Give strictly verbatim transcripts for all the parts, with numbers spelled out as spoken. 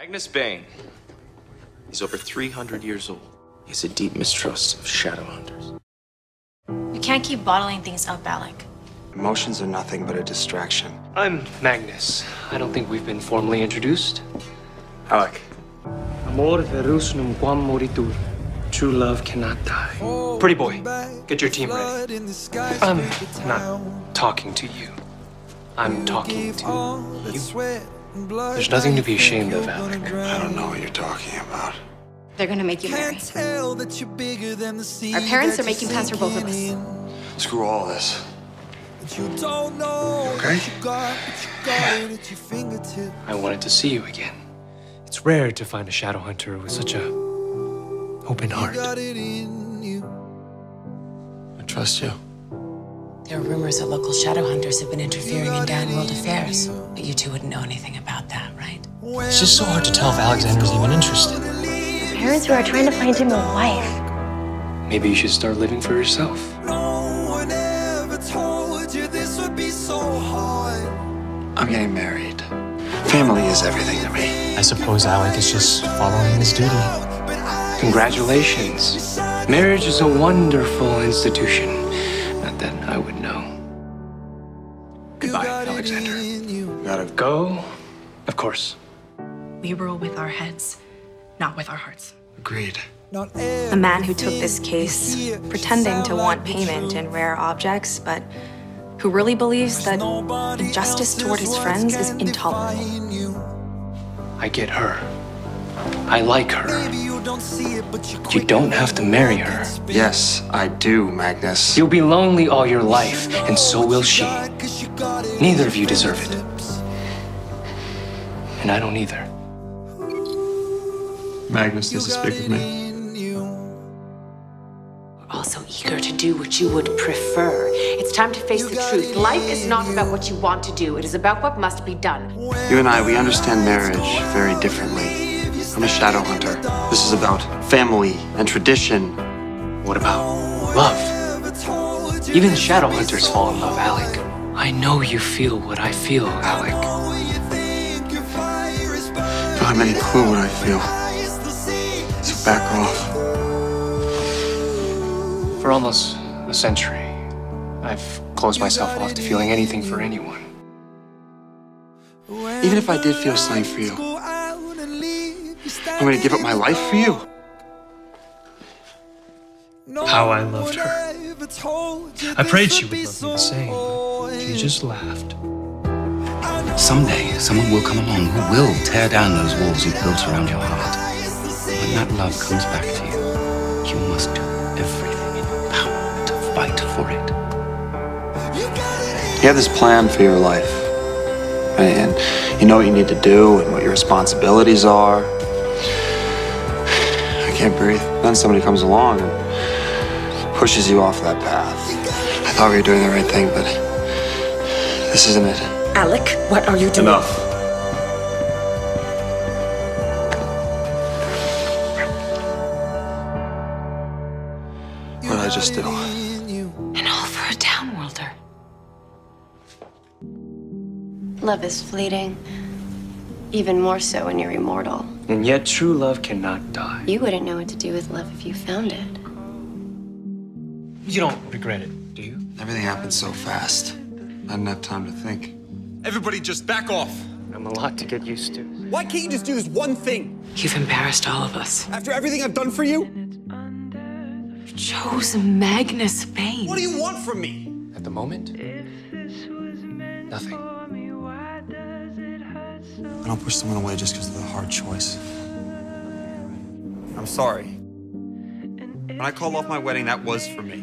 Magnus Bane. He's over three hundred years old. He has a deep mistrust of Shadowhunters. You can't keep bottling things up, Alec. Emotions are nothing but a distraction. I'm Magnus. I don't think we've been formally introduced. Alec. Amor virusnum quam moritur. True love cannot die. Oh, Pretty boy, get your team ready. I'm not talking to you. I'm talking to you. There's nothing to be ashamed of, Alec. I don't know what you're talking about. They're gonna make you marry. Our parents are making plans for both of us. Screw all this. You don't know okay? What you got, what you got at your fingertips. I wanted to see you again. It's rare to find a Shadowhunter with such a open heart. You got it in you. I trust you. There are rumors that local Shadowhunters have been interfering in downworld affairs, but you two wouldn't know anything about that, right? It's just so hard to tell if Alexander's even interested. His parents were trying to find him a wife. Maybe you should start living for yourself. No one ever told you this would be so hard. I'm getting married. Family is everything to me. I suppose Alec is just following his duty. Congratulations. Marriage is a wonderful institution. Not that I would know. Goodbye, Alexander. Gotta go. Of course. We rule with our heads, not with our hearts. Agreed. A man who took this case, pretending to want payment in rare objects, but who really believes that injustice toward his friends is intolerable. I get her. I like her. You don't have to marry her. Yes, I do, Magnus. You'll be lonely all your life, and so will she. Neither of you deserve it. And I don't either. Magnus doesn't speak with me. Also eager to do what you would prefer. It's time to face the truth. Life is not about what you want to do. It is about what must be done. You and I, we understand marriage very differently. I'm a shadow hunter. This is about family and tradition. What about love? Even shadow hunters fall in love, Alec. I know you feel what I feel, Alec. I don't have any clue what I feel. So back off. For almost a century, I've closed myself off to feeling anything for anyone. Even if I did feel something for you, I'm going to give up my life for you. How I loved her. I prayed she would love me the same, but she just laughed. Someday, someone will come along who will tear down those walls you've built around your heart. When that love comes back to you, you must do everything. Fight for it. You have this plan for your life, and you know what you need to do and what your responsibilities are. I can't breathe. Then somebody comes along and pushes you off that path. I thought we were doing the right thing, but this isn't it. Alec, what are you doing? Enough. What did I just do? Love is fleeting, even more so when you're immortal. And yet true love cannot die. You wouldn't know what to do with love if you found it. You don't regret it, do you? Everything happened so fast. I didn't have time to think. Everybody just back off. I'm a lot to get used to. Why can't you just do this one thing? You've embarrassed all of us. After everything I've done for you? You chose Magnus Bane. What do you want from me? At the moment, nothing. I don't push someone away just because of the hard choice. I'm sorry. When I called off my wedding, that was for me.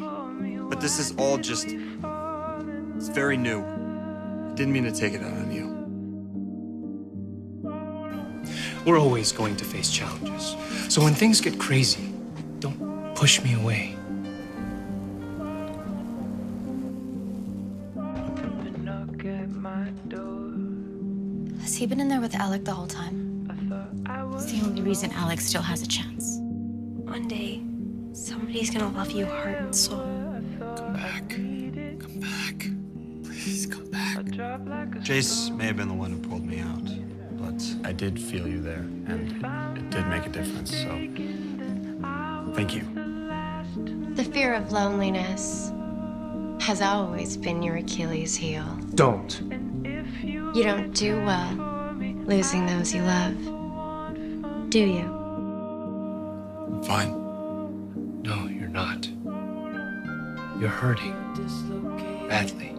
But this is all just... It's very new. I didn't mean to take it out on you. We're always going to face challenges. So when things get crazy, don't push me away. Has he been in there with Alec the whole time? It's the only reason Alec still has a chance. One day, somebody's gonna love you heart and soul. Come back. Come back. Please come back. Jace may have been the one who pulled me out, but but I did feel you there, and it, it did make a difference, so thank you. The fear of loneliness has always been your Achilles heel. Don't. You don't do well losing those you love, do you? I'm fine. No, you're not. You're hurting badly.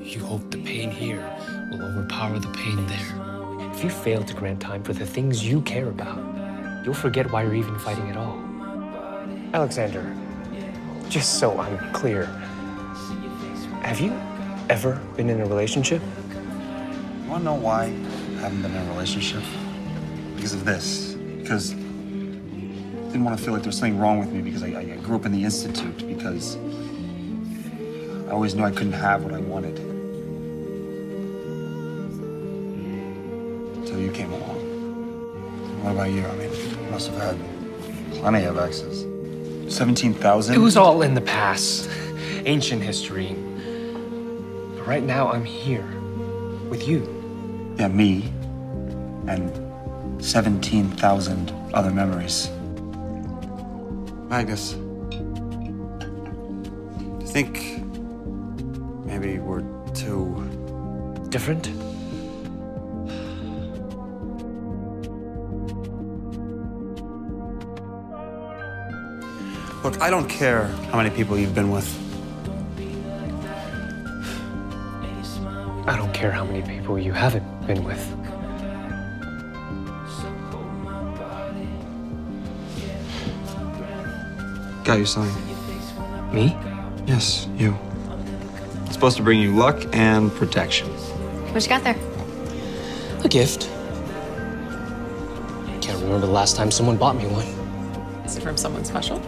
You hope the pain here will overpower the pain there. If you fail to grant time for the things you care about, you'll forget why you're even fighting at all. Alexander, just so I'm clear, have you ever been in a relationship? You wanna know why I haven't been in a relationship? Because of this. Because I didn't want to feel like there was something wrong with me because I, I grew up in the Institute, because I always knew I couldn't have what I wanted. Until you came along. What about you? I mean, you must have had plenty of exes. seventeen thousand? It was all in the past. Ancient history. But right now, I'm here. With you. Yeah, me. And seventeen thousand other memories. Magnus. Do you think maybe we're too different? Look, I don't care how many people you've been with. I don't care how many people you haven't been with. Got you something. Me? Yes, you. It's supposed to bring you luck and protection. What you got there? A gift. Can't remember the last time someone bought me one. Is it from someone special?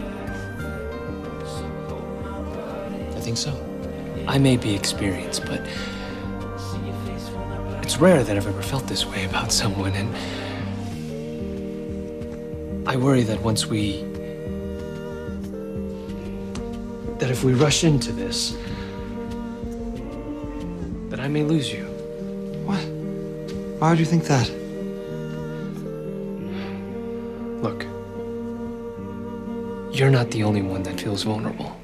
I think so. I may be experienced, but it's rare that I've ever felt this way about someone, and I worry that once we... that if we rush into this, I may lose you. What? Why would you think that? Look, you're not the only one that feels vulnerable.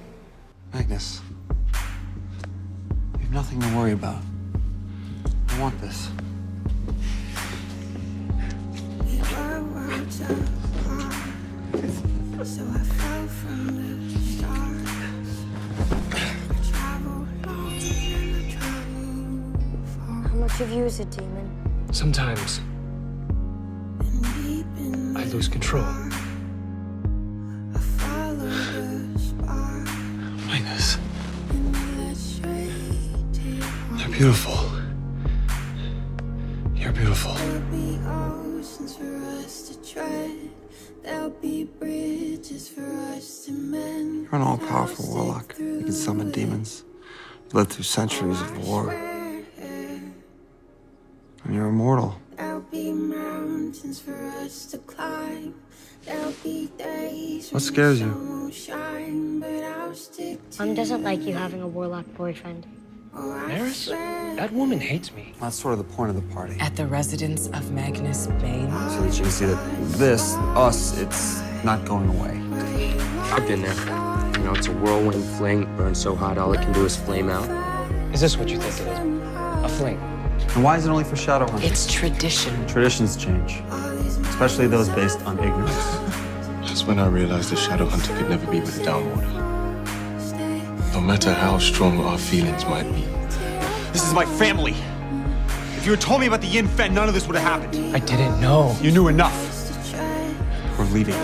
Magnus, you have nothing to worry about. I want this. You've used a demon. Sometimes I lose control. Magnus, they're beautiful. You're beautiful. There'll be oceans for us to tread. There'll be bridges for us to mend. You're an all-powerful warlock. You can summon demons. You lived through centuries of war. And you're immortal. There'll be mountains for us to climb. There'll be days. What scares you? Shine, but I'll stick to Mom doesn't like you having a warlock boyfriend. Maris? That woman hates me. Well, that's sort of the point of the party. At the residence of Magnus Bane. So that you can see that this, us, it's not going away. I've been there. You know, it's a whirlwind fling. Burns so hot, all it can do is flame out. Is this what you think it is? A fling? And why is it only for Shadowhunters? It's tradition. Traditions change, especially those based on ignorance. That's when I realized the Shadowhunter could never be with the Downworlder. No matter how strong our feelings might be. This is my family. If you had told me about the Yin Fen, none of this would have happened. I didn't know. You knew enough. We're leaving.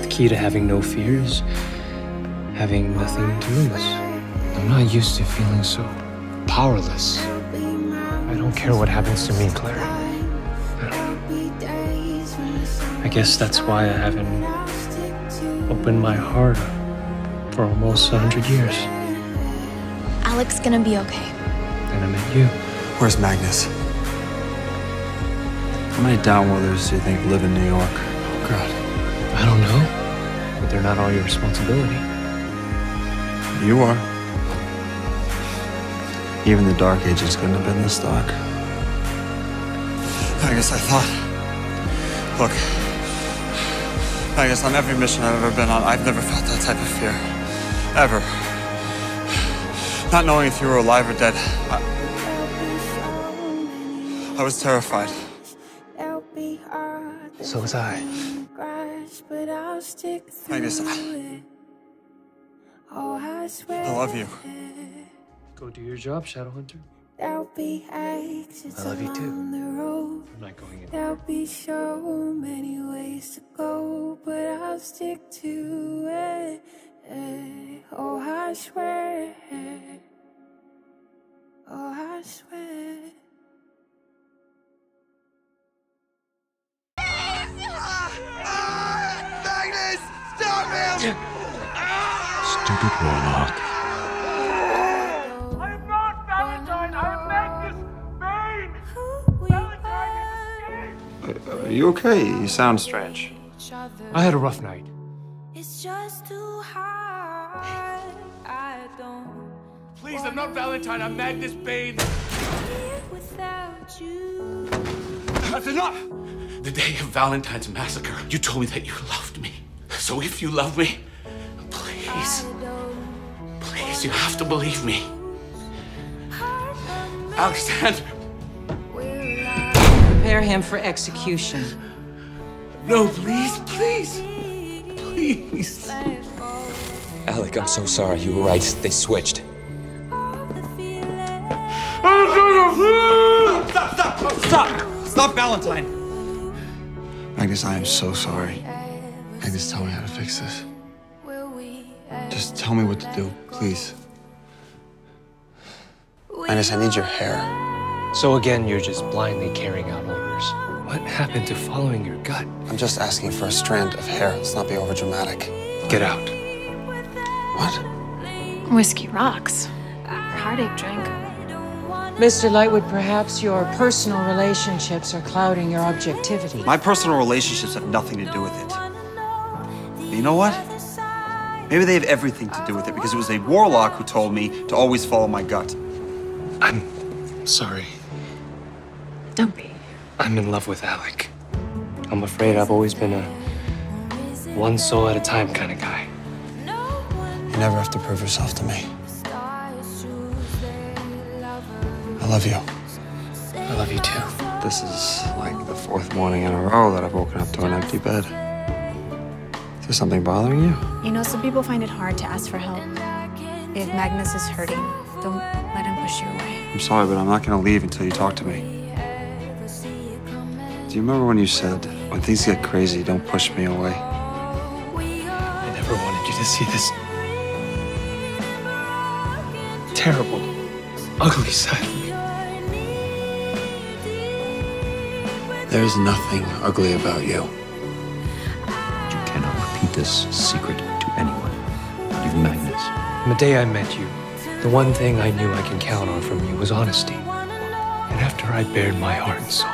The key to having no fears, having nothing to lose. I'm not used to feeling so powerless. I don't care what happens to me, Clary. I, I guess that's why I haven't opened my heart up for almost a hundred years. Alex's gonna be okay. And I met you. Where's Magnus? How many Downworlders do you think live in New York? Oh, God. I don't know. But they're not all your responsibility. You are. Even the Dark Ages couldn't have been this dark. I guess I thought... Look, I guess on every mission I've ever been on, I've never felt that type of fear. Ever. Not knowing if you were alive or dead, I, I was terrified. So was I. I guess I... I love you. Go do your job, Shadowhunter. I love you too. I'm not going anywhere. There'll be so many ways to go, but I'll stick to it. Oh, I swear. Oh, I swear. Magnus! Stop him! Stupid warlock. I am not Valentine! I am Magnus Bane! Valentine is escaped! Are you okay? You sound strange. I had a rough night. It's just too hard. I don't. Please, I'm not Valentine, I'm Magnus Bane! Without you. That's enough! The day of Valentine's massacre, you told me that you loved me. So if you love me, please, please, you have to believe me. Alexander! Prepare him for execution. No, please, please, please. Alec, I'm so sorry. You were right. They switched. Stop, stop, stop, stop! Stop, Valentine! Magnus, I am so sorry. Magnus, tell me how to fix this. Just tell me what to do, please. Magnus, I need your hair. So again, you're just blindly carrying out orders. What happened to following your gut? I'm just asking for a strand of hair. Let's not be overdramatic. Get out. What? Whiskey rocks. Heartache drink. Mister Lightwood, perhaps your personal relationships are clouding your objectivity. My personal relationships have nothing to do with it. But you know what? Maybe they have everything to do with it, because it was a warlock who told me to always follow my gut. I'm sorry. Don't be. I'm in love with Alec. I'm afraid I've always been a one soul at a time kind of guy. You never have to prove yourself to me. I love you. I love you too. This is like the fourth morning in a row that I've woken up to an empty bed. Is there something bothering you? You know, some people find it hard to ask for help. If Magnus is hurting, don't let him push you away. I'm sorry, but I'm not gonna leave until you talk to me. Do you remember when you said, when things get crazy, don't push me away? I never wanted you to see this terrible, ugly side. There's nothing ugly about you. You cannot repeat this secret to anyone, not even Magnus. From the day I met you, the one thing I knew I can count on from you was honesty. And after I bared my heart and soul,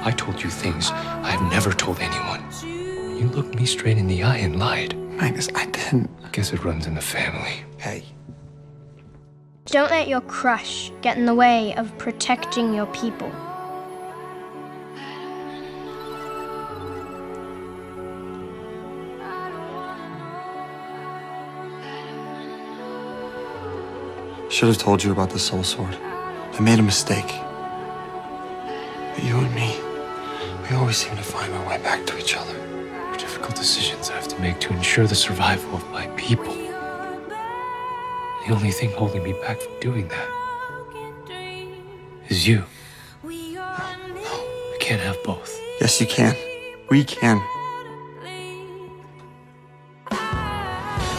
I told you things I've never told anyone. You looked me straight in the eye and lied. Magnus, I didn't. Guess it runs in the family. Hey. Don't let your crush get in the way of protecting your people. I should have told you about the soul sword. I made a mistake. But you and me, we always seem to find our way back to each other. There are difficult decisions I have to make to ensure the survival of my people. The only thing holding me back from doing that is you. No, no, I can't have both. Yes, you can. We can.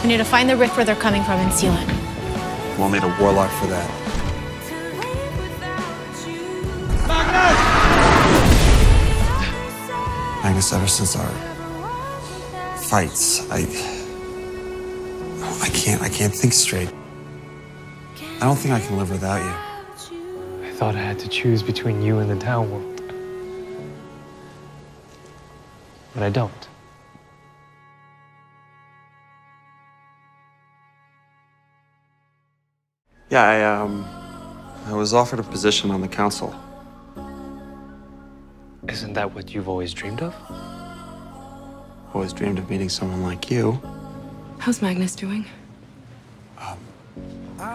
We need to find the rift where they're coming from and seal it. We'll need a warlock for that. Magnus! Magnus, ever since our fights, I... I can't, I can't think straight. I don't think I can live without you. I thought I had to choose between you and the downworld. But I don't. Yeah, I, um, I was offered a position on the council. Isn't that what you've always dreamed of? Always dreamed of meeting someone like you. How's Magnus doing? Um,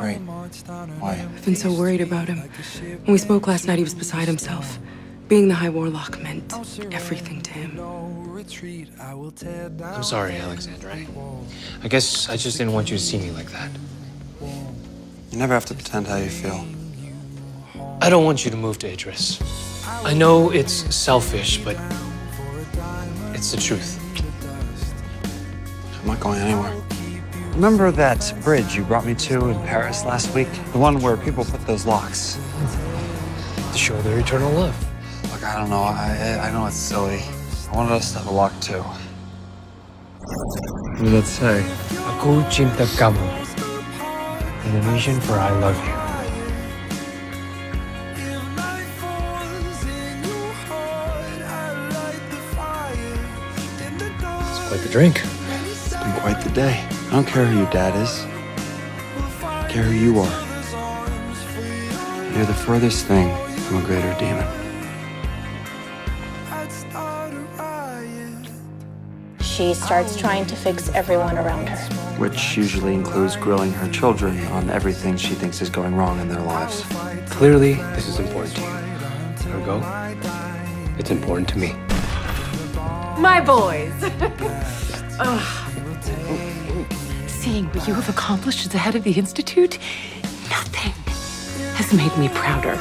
great. Why? I've been so worried about him. When we spoke last night, he was beside himself. Being the High Warlock meant everything to him. I'm sorry, Alexander. I, I guess I just didn't want you to see me like that. You never have to pretend how you feel. I don't want you to move to Idris. I know it's selfish, but it's the truth. I'm not going anywhere. Remember that bridge you brought me to in Paris last week? The one where people put those locks. To show their eternal love. Look, I don't know. I, I know it's silly. I wanted us to have a lock, too. What did that say? Aku cinta kamu. Indonesian for I love you. The drink. It's been quite the day. I don't care who your dad is. I don't care who you are. You're the furthest thing from a greater demon. She starts trying to fix everyone around her. Which usually includes grilling her children on everything she thinks is going wrong in their lives. Clearly, this is important to you. Let her go. It's important to me. My boys! Seeing what you have accomplished as a head of the Institute, nothing has made me prouder.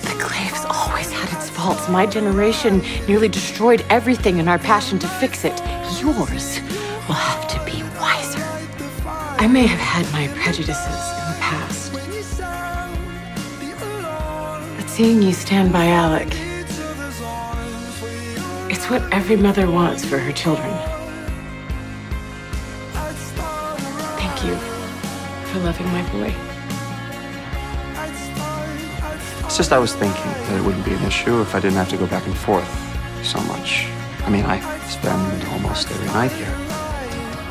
The Clave's always had its faults. My generation nearly destroyed everything in our passion to fix it. Yours will have to be wiser. I may have had my prejudices in the past, but seeing you stand by Alec, it's what every mother wants for her children. Thank you for loving my boy. It's just I was thinking that it wouldn't be an issue if I didn't have to go back and forth so much. I mean, I spend almost every night here.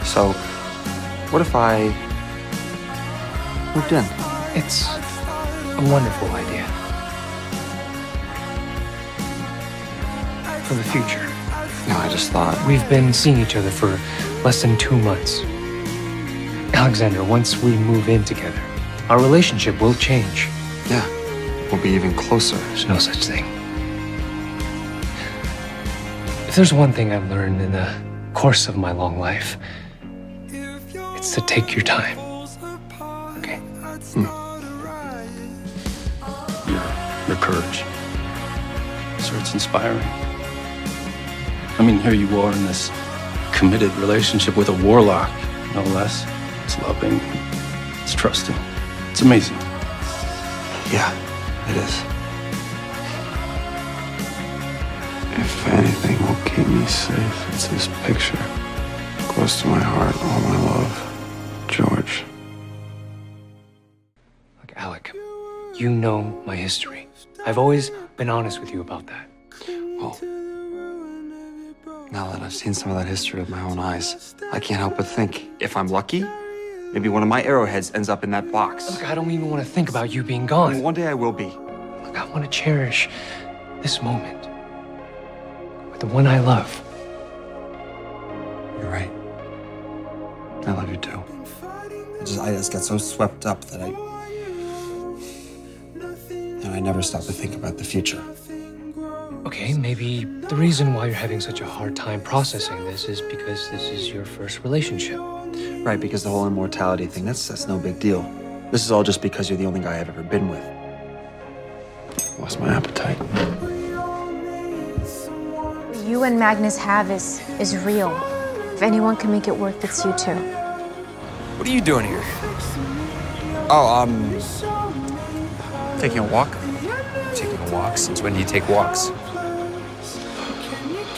So, what if I moved in? It's a wonderful idea. For the future. No, I just thought... We've been seeing each other for less than two months. Alexander, once we move in together, our relationship will change. Yeah, we'll be even closer. There's no such thing. If there's one thing I've learned in the course of my long life, it's to take your time. Okay? Hmm. Your, your courage. So it's inspiring. I mean, here you are in this committed relationship with a warlock, no less. It's loving, it's trusting, it's amazing. Yeah, it is. If anything will keep me safe, it's this picture. Close to my heart, all my love, George. Look, Alec, you know my history. I've always been honest with you about that. Well, now that I've seen some of that history with my own eyes, I can't help but think, if I'm lucky, maybe one of my arrowheads ends up in that box. Look, I don't even want to think about you being gone. I mean, one day I will be. Look, I want to cherish this moment with the one I love. You're right. I love you too. I just, I just got so swept up that I... and I never stopped to think about the future. Okay, maybe the reason why you're having such a hard time processing this is because this is your first relationship. Right, because the whole immortality thing, that's, that's no big deal. This is all just because you're the only guy I've ever been with. Lost my appetite. What you and Magnus have is, is real. If anyone can make it work, it's you two. What are you doing here? Oh, um, taking a walk. Taking a walk? Since when do you take walks?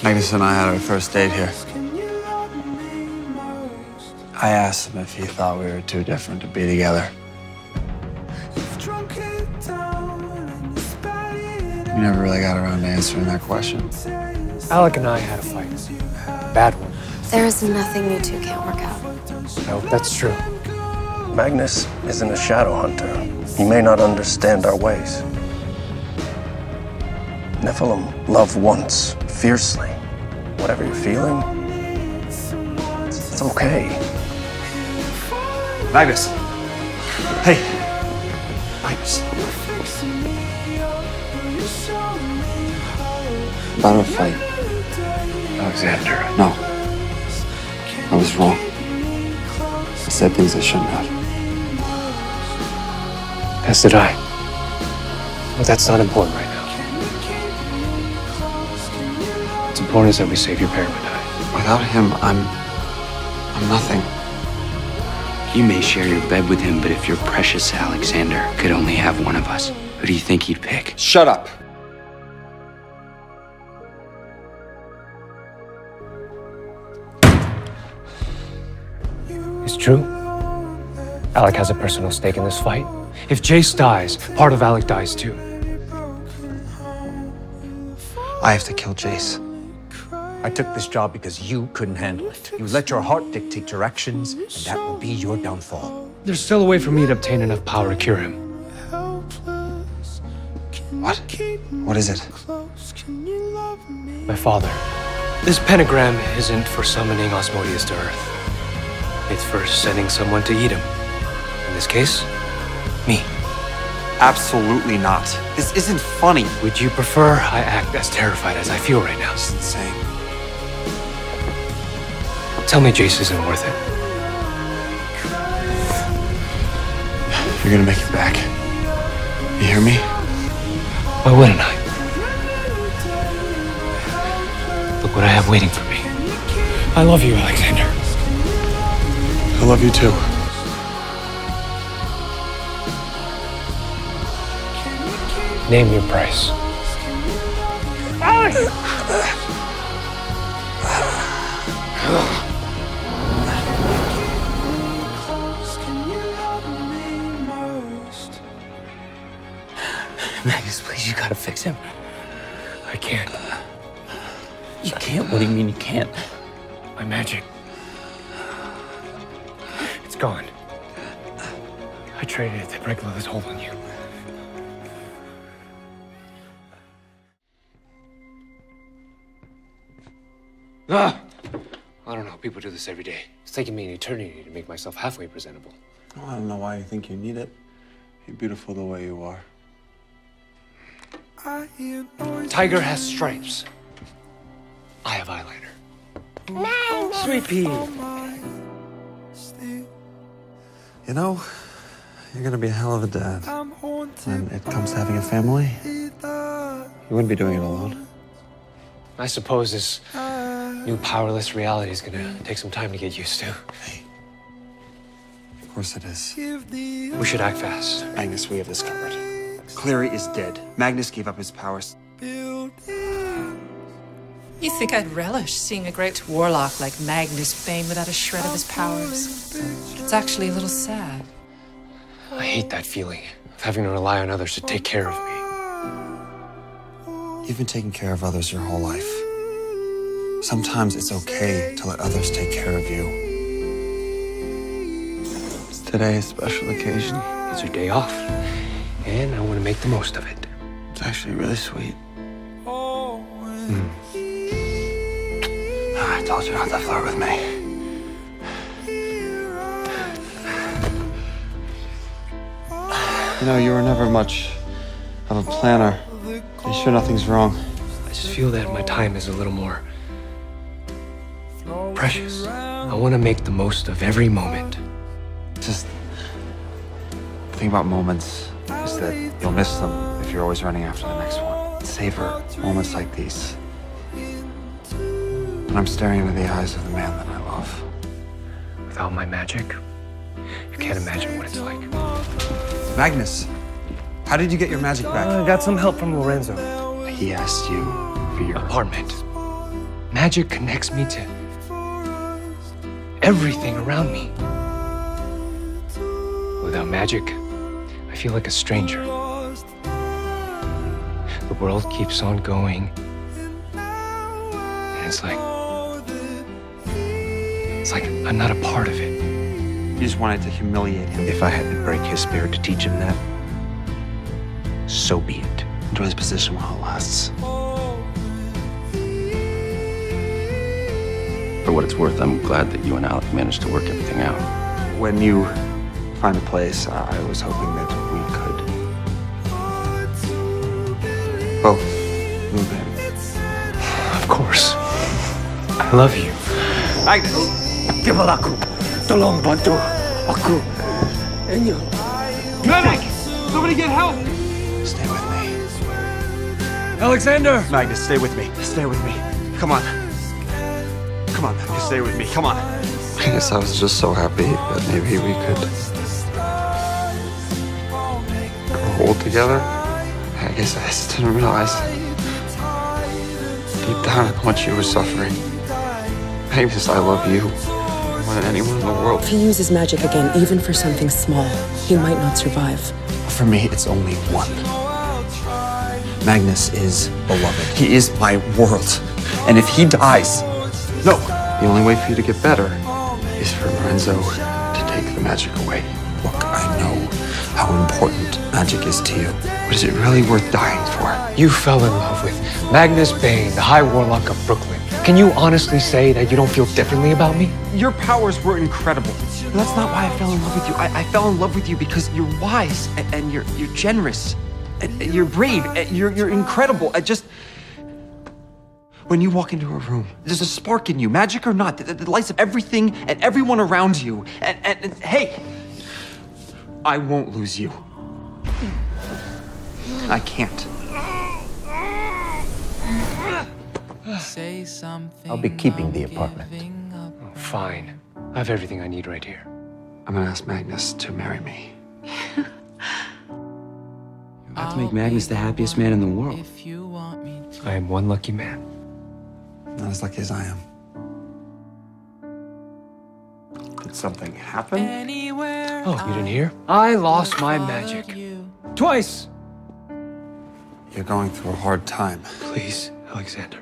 Magnus and I had our first date here. I asked him if he thought we were too different to be together. You never really got around to answering that question. Alec and I had a fight. A bad one. There is nothing you two can't work out. No, that's true. Magnus isn't a Shadowhunter. He may not understand our ways. Nephilim love once, fiercely. Whatever you're feeling, it's okay. Magnus! Hey! Magnus! About a fight. Alexander, no. I was wrong. I said things I shouldn't have. As did I. But that's not important right now. What's important is that we save your parabatai. Without him, I'm... I'm nothing. You may share your bed with him, but if your precious Alexander could only have one of us, who do you think he'd pick? Shut up! It's true. Alec has a personal stake in this fight. If Jace dies, part of Alec dies too. I have to kill Jace. I took this job because you couldn't handle it. You let your heart dictate your actions, and that will be your downfall. There's still a way for me to obtain enough power to cure him. What? What is it? My father. This pentagram isn't for summoning Osmodeus to Earth. It's for sending someone to Edom. In this case, me. Absolutely not. This isn't funny. Would you prefer I act as terrified as I feel right now? It's insane. Tell me Jace isn't worth it. You're gonna make it back. You hear me? Why wouldn't I? Look what I have waiting for me. I love you, Alexander. I love you, too. Name your price. Alex! Magnus, please, you gotta fix him. I can't. You can't? What do you mean you can't? My magic. Gone. I traded it to break Lilith's hold on you. Ah! I don't know, people do this every day. It's taking me an eternity to make myself halfway presentable. Oh, I don't know why you think you need it. You're beautiful the way you are. Tiger has stripes. I have eyeliner. No! Sweet pea! You know, you're gonna be a hell of a dad. When it comes to having a family, you wouldn't be doing it alone. I suppose this new powerless reality is gonna take some time to get used to. Hey, of course it is. We should act fast. Magnus, we have this covered. Clary is dead. Magnus gave up his powers. You think I'd relish seeing a great warlock like Magnus Bane without a shred of his powers? It's actually a little sad. I hate that feeling of having to rely on others to take care of me. You've been taking care of others your whole life. Sometimes it's okay to let others take care of you. It's today a special occasion. It's your day off, and I want to make the most of it. It's actually really sweet. Mm. I told you not to flirt with me. You know, you were never much of a planner. I'm sure nothing's wrong. I just feel that my time is a little more precious. I want to make the most of every moment. Just the thing about moments is that you'll miss them if you're always running after the next one. Savor moments like these. When I'm staring into the eyes of the man that I love. Without my magic, I can't imagine what it's like. Magnus, how did you get your magic back? Uh, I got some help from Lorenzo. He asked you for your apartment. Magic connects me to everything around me. Without magic, I feel like a stranger. The world keeps on going. And it's like... It's like I'm not a part of it. You just wanted to humiliate him. If I had to break his spirit to teach him that, so be it. Enjoy this position while it lasts. For what it's worth, I'm glad that you and Alec managed to work everything out. When you find a place, I was hoping that we could both move in. Of course. I love you. I give a laku. Tolong bantu aku. And you. Medic! Somebody get help! Stay with me. Alexander! Magnus, stay with me. Stay with me. Come on. Come on, Magnus, stay with me. Come on. I guess I was just so happy that maybe we could grow old together. I guess I just didn't realize deep down how much you were suffering. Magnus, I love you. Than anyone in the world. If he uses magic again, even for something small, he might not survive. For me, it's only one. Magnus is beloved. He is my world. And if he dies, no. The only way for you to get better is for Lorenzo to take the magic away. Look, I know how important magic is to you, but is it really worth dying for? You fell in love with Magnus Bane, the High Warlock of Brooklyn. Can you honestly say that you don't feel differently about me? Your powers were incredible. But that's not why I fell in love with you. I, I fell in love with you because you're wise, and, and you're, you're generous, and, and you're brave, and you're, you're incredible. I just... When you walk into a room, there's a spark in you, magic or not, that, that lights up everything and everyone around you. And, and, and hey, I won't lose you. I can't. Say something. I'll be keeping the apartment. Oh, fine. I have everything I need right here. I'm gonna ask Magnus to marry me. You have to make Magnus the happiest man in the world. If you want me to. I am one lucky man. Not as lucky as I am. Did something happen? Anywhere oh, you didn't hear? I lost my magic. You. Twice! You're going through a hard time. Please, Alexander.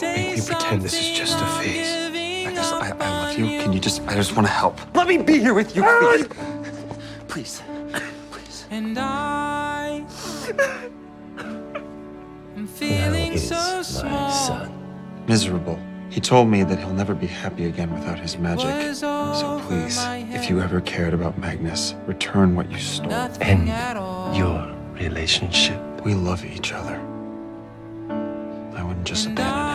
Don't make me pretend this is just a phase. I guess I, I love you. Can you just, I just want to help. Let me be here with you, please. Please. Please. And I am feeling so small. My son. Miserable. He told me that he'll never be happy again without his magic. So please, if you ever cared about Magnus, return what you stole. End your relationship. We love each other. I wouldn't just abandon him.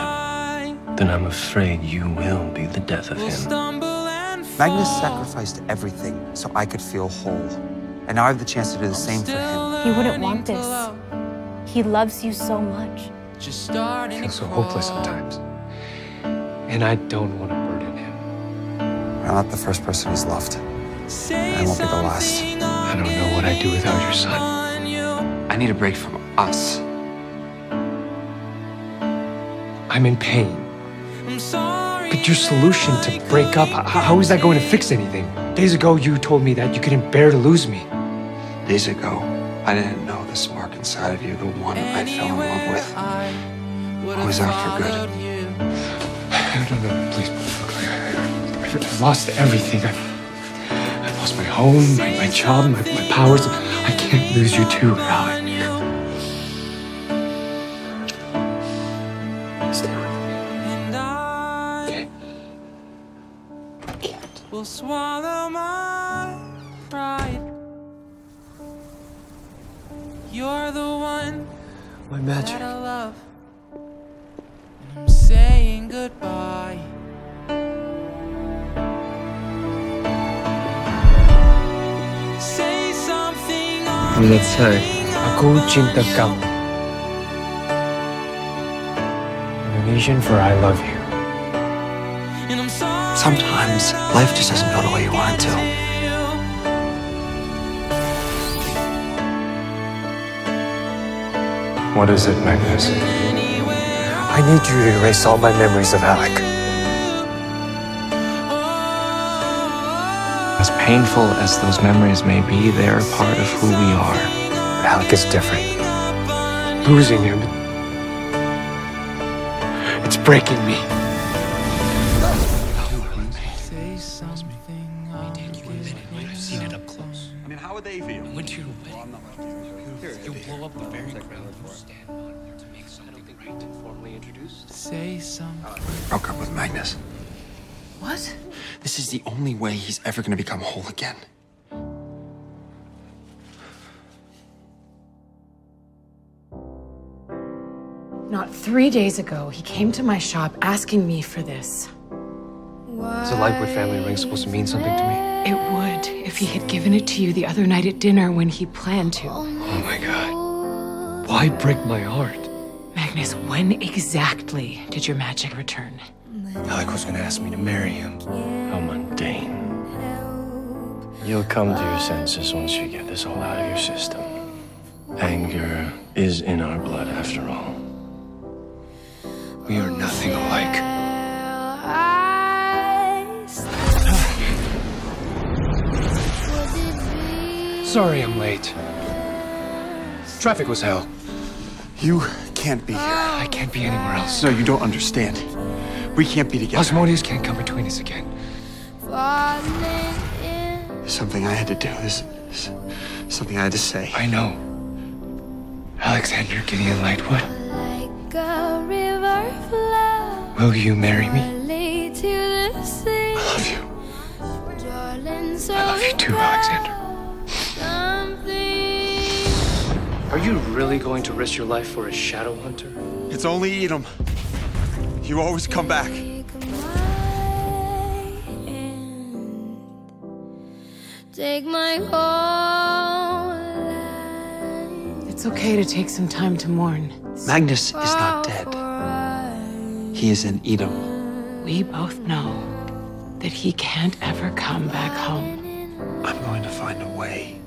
Then I'm afraid you will be the death of him. Magnus sacrificed everything so I could feel whole. And now I have the chance to do the same for him. He wouldn't want this. He loves you so much. Just I feel so hopeless sometimes. And I don't want to burden him. I'm not the first person he's loved. I won't be the last. I don't know what I'd do without your son. I need a break from us. I'm in pain. But your solution to break up, how is that going to fix anything? Days ago, you told me that you couldn't bear to lose me. Days ago, I didn't know the spark inside of you, the one I fell in love with. I was out for good. No, no, no, please, look, I lost everything. I, I lost my home, my, my job, my, my powers. I can't lose you too, Alec. Will swallow my pride. You're the one my magic. That I love. And I'm saying goodbye. Say something on the side. Aku cinta kamu. Indonesian for I love you. And I'm sorry. Sometimes, life just doesn't go the way you want it to. What is it, Magnus? I need you to erase all my memories of Alec. As painful as those memories may be, they are a part of who we are. Alec is different. Losing him, it's breaking me. Something up the very ground you stand on to make something right and formally introduced. Say something. Broke up with Magnus. What? This is the only way he's ever going to become whole again. Not three days ago, he came to my shop asking me for this. Is the Lightwood family ring supposed to mean something to me? It would, if he had given it to you the other night at dinner when he planned to. Oh my god. Why break my heart? Magnus, when exactly did your magic return? Alec was gonna ask me to marry him. How mundane. You'll come to your senses once you get this all out of your system. Anger is in our blood after all. We are nothing alike. Sorry I'm late. Traffic was hell. You can't be here. I can't be anywhere else. No, you don't understand. We can't be together. Osmodeus can't come between us again. There's something I had to do. There's, there's something I had to say. I know. Alexander Gideon Lightwood. Will you marry me? I love you. I love you too, Alexander. Are you really going to risk your life for a Shadowhunter? It's only Edom. You always come back. Take my whole life. It's okay to take some time to mourn. Magnus is not dead. He is in Edom. We both know that he can't ever come back home. I'm going to find a way,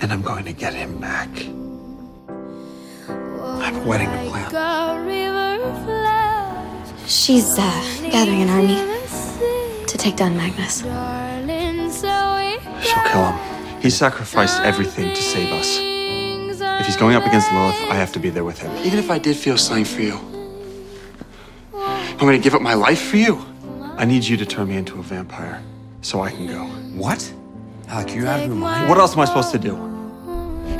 and I'm going to get him back. I have a wedding to plan. She's uh, gathering an army to take down Magnus. She'll kill him. He sacrificed everything to save us. If he's going up against Lilith, I have to be there with him. Even if I did feel something for you, I'm gonna give up my life for you. I need you to turn me into a vampire so I can go. What? Alec, you out of your mind? What else am I supposed to do?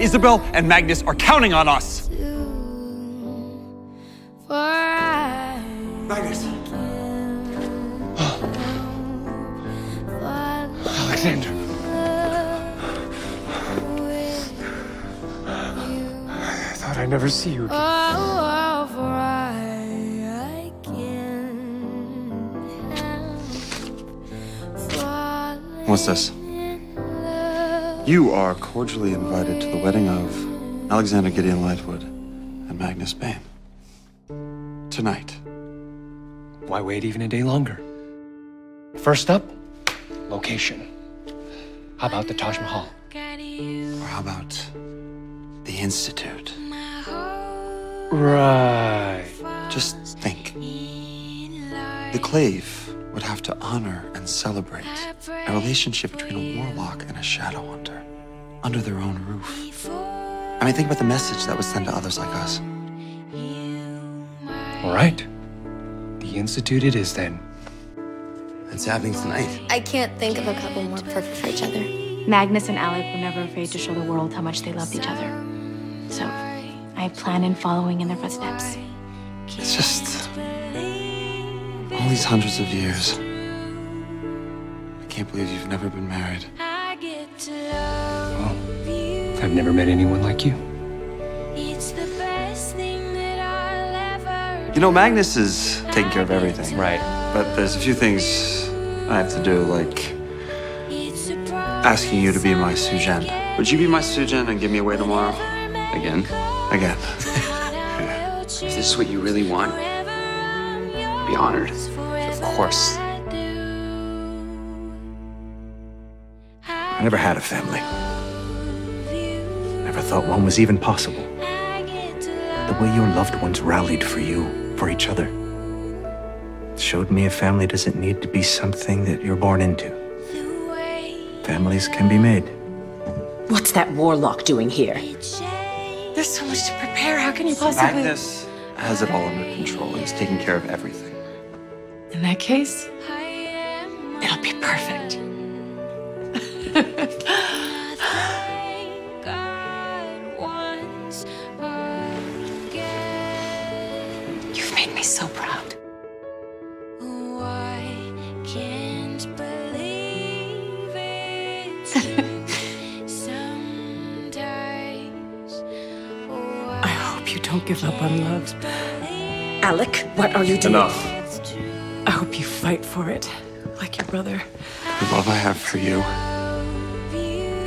Isabel and Magnus are counting on us. Magnus. Alexander. I thought I'd never see you again. What's this? You are cordially invited to the wedding of Alexander Gideon Lightwood and Magnus Bane. Tonight. Why wait even a day longer? First up, location. How about the Taj Mahal? Or how about the Institute? Right. Just think. The Clave would have to honor and celebrate a relationship between a warlock and a Shadowhunter under their own roof. I mean, think about the message that would send to others like us. All right. The Institute it is then. It's happening tonight. I can't think of a couple more perfect for each other. Magnus and Alec were never afraid to show the world how much they loved each other. So I plan on following in their footsteps. It's just... all these hundreds of years, I can't believe you've never been married. Well, I've never met anyone like you. It's the best thing that I'll ever. You know, Magnus is taking care of everything. Right. But there's a few things I have to do, like asking you to be my Sujen. Would you be my Sujen and give me away tomorrow? Again? Again. Yeah. Is this what you really want? Be honored. Of course. I never had a family. Never thought one was even possible. The way your loved ones rallied for you, for each other, showed me a family doesn't need to be something that you're born into. Families can be made. What's that warlock doing here? There's so much to prepare. How can you possibly... Magnus has it all under control. He's taking care of everything. In that case, it'll be perfect. made me so proud. I can't believe it. Sometimes I hope you don't give up on love. Alec, what are you doing? Enough. I hope you fight for it, like your brother. The love I have for you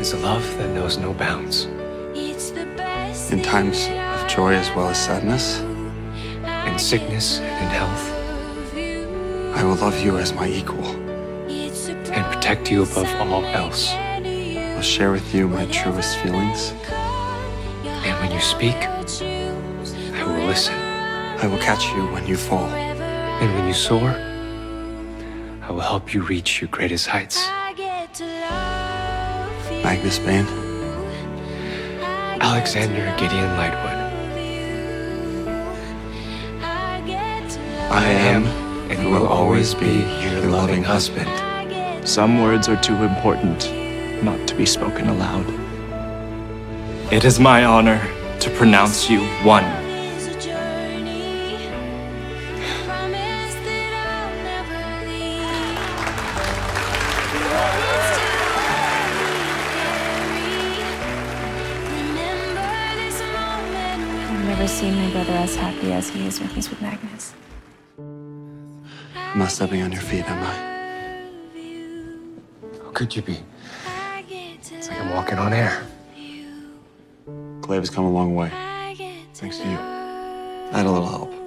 is a love that knows no bounds. In times of joy as well as sadness, in sickness and in health, I will love you as my equal and protect you above all else. I'll share with you my truest feelings. And when you speak, I will listen. I will catch you when you fall. And when you soar, I will help you reach your greatest heights. Magnus Bane. Alexander Gideon Lightwood. I am... and will always be your loving husband. Some words are too important not to be spoken aloud. It is my honor to pronounce you one. I've never seen my brother as happy as he is when he's with Magnus. I'm not stepping on your feet, am I? How could you be? It's like I'm walking on air. Clave has come a long way, thanks to you. I had a little help.